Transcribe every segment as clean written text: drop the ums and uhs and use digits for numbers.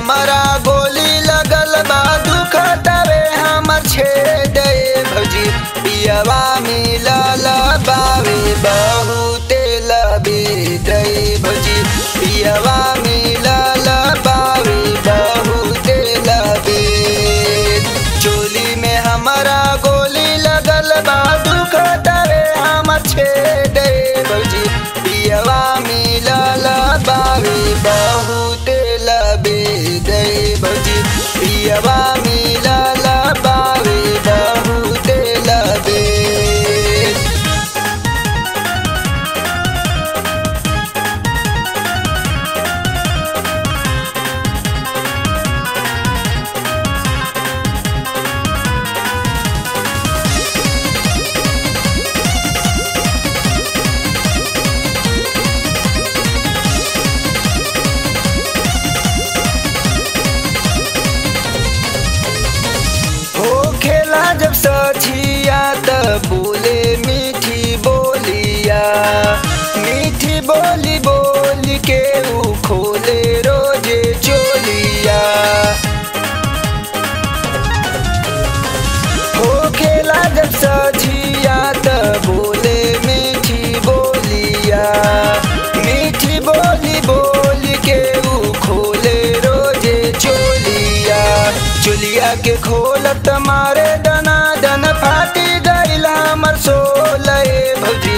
हमारा गोली लगल बा दुखतावे हमर छेड़ दे भौजी पियावा मिलल बावे बहुते लबी दे भौजी पियावा मिलल बावे बहुते लबी चोली में हमारा गोली लगल बा दुखतावे हमर छेड़ दे भौजी पियावा मिलल बावे बहुते लबी दे भौजी पियावा मिलल बावे बहुते लबी। जब सचिया तब बोले मीठी बोलिया मीठी बोली बोल के ऊ खोले रोजे चोलिया हो खेला जब सचिया तब बोले मीठी बोलिया मीठी बोली बोल के ऊ खोले रोजे चोलिया चोलिया के खोलत मारे फाटी गईल हमर सोले भौजी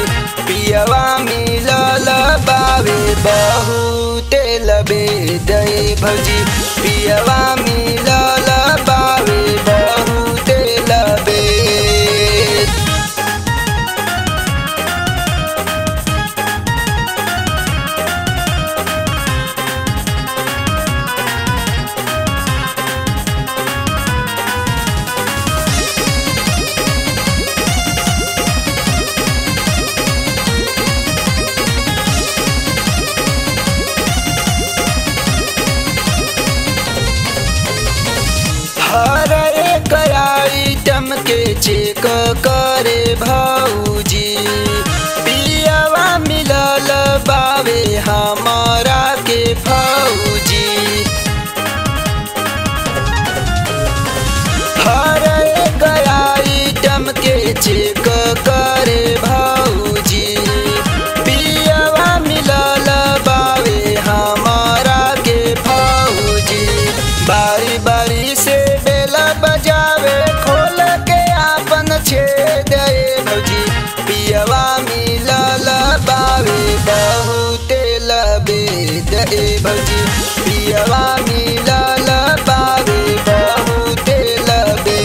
पियावा मिलल बावे बहुते लबे दे भौजी पियावा मिलल बावे बहुते लबे। हर एक आइटम के चेक करे भौजी पियावा मिलल बावे हमारा के भौजी हर एक आइटम के चेक करे भौजी पियावा मिलल बावे हमारा के भौजी बारी बारी से बजावे खोल के आपन छेड़ भौजी पियावा मिलल बावे बहुते लबे दे भौजी पियावा मिलल बावे बहुते लबे।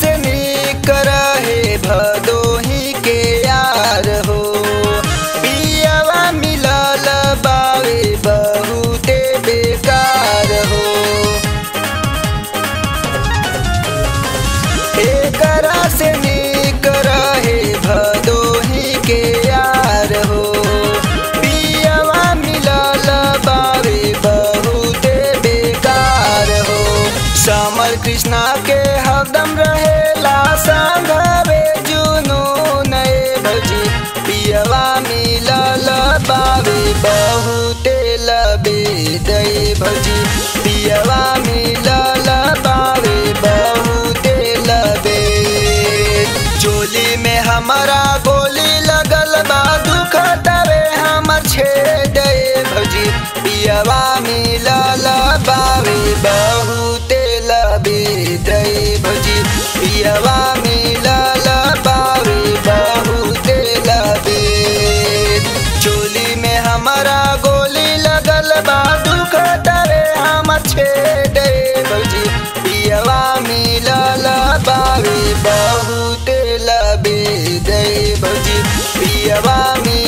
से निक रहे भदोही के यार हो पियावा मिलल बावे बहुते बेकार हो एकरा से निक रहे भदोही के यार हो पियावा मिलल बावे बहुते बेकार हो समर कृष्णा के हरदम रहेला संघवे जुनून भौजी पियावा मिलल बावे बहुते लबे दे भौजी पियावा मिलल बावे बहुते लबे चोली में हमारा गोली लगल बा दुखतावे हमर छेड़ दे भौजी पियावा मिलल बावे बहुते लबे दे भौजी पियावा मिलल बावे बहुते लबे चोली में हमारा गोली लगल बा दुखतावे हमर छेड़ दे भौजी पियावा मिलल बावे बहुते लबे दे भौजी पियावा।